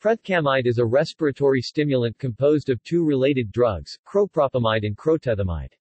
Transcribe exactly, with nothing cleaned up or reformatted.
Prethcamide is a respiratory stimulant composed of two related drugs, cropropamide and crotethamide.